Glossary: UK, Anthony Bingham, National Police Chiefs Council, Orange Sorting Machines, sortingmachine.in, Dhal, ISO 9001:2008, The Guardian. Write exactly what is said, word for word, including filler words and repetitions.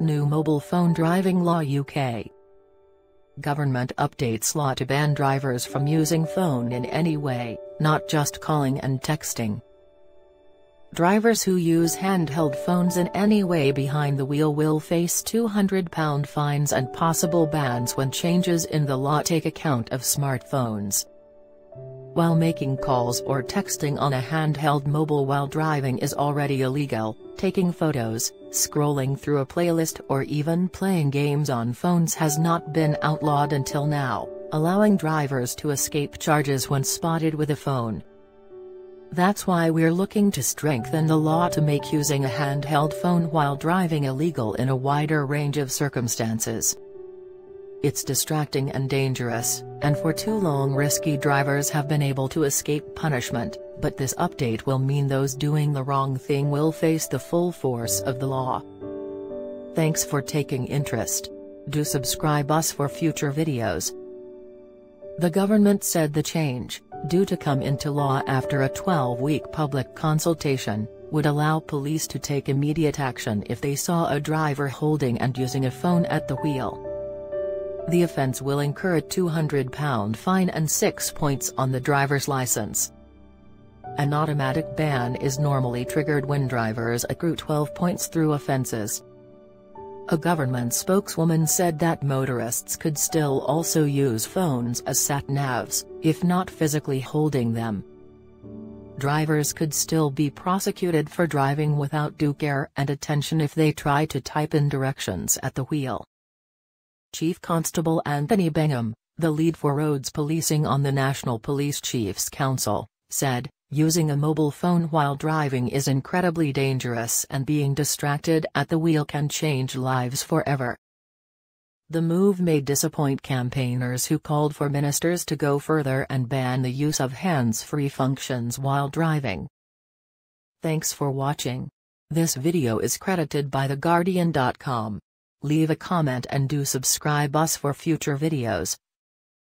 New mobile phone driving law. U K government updates law to ban drivers from using phone in any way, not just calling and texting. Drivers who use handheld phones in any way behind the wheel will face two hundred pound fines and possible bans when changes in the law take account of smartphones. While making calls or texting on a handheld mobile while driving is already illegal, taking photos, scrolling through a playlist or even playing games on phones has not been outlawed until now, allowing drivers to escape charges when spotted with a phone. That's why we're looking to strengthen the law to make using a handheld phone while driving illegal in a wider range of circumstances. It's distracting and dangerous, and for too long risky drivers have been able to escape punishment, but this update will mean those doing the wrong thing will face the full force of the law. Thanks for taking interest. Do subscribe us for future videos. The government said the change, due to come into law after a twelve week public consultation, would allow police to take immediate action if they saw a driver holding and using a phone at the wheel. The offence will incur a two hundred pound fine and six points on the driver's licence. An automatic ban is normally triggered when drivers accrue twelve points through offences. A government spokeswoman said that motorists could still also use phones as sat-navs, if not physically holding them. Drivers could still be prosecuted for driving without due care and attention if they try to type in directions at the wheel. Chief Constable Anthony Bingham, the lead for roads policing on the National Police Chiefs Council, said, "Using a mobile phone while driving is incredibly dangerous, and being distracted at the wheel can change lives forever." The move may disappoint campaigners who called for ministers to go further and ban the use of hands-free functions while driving. Thanks for watching. This video is credited by the guardian dot com. Leave a comment and do subscribe us for future videos.